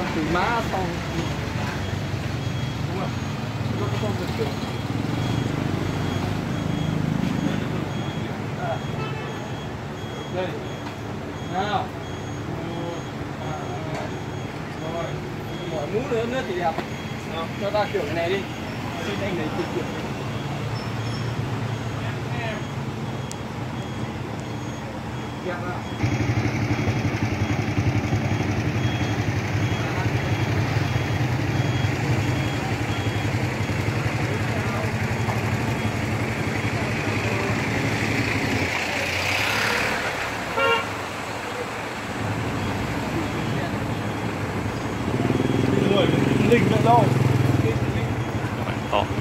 con từ má to đúng không? Nó có con từ đây nào rồi mọi mũ nữa nữa thì đẹp nào, cho ta kiểu cái này đi, xin anh lấy từ kiểu đẹp nào. Linh nữa đâu. Các bạn to.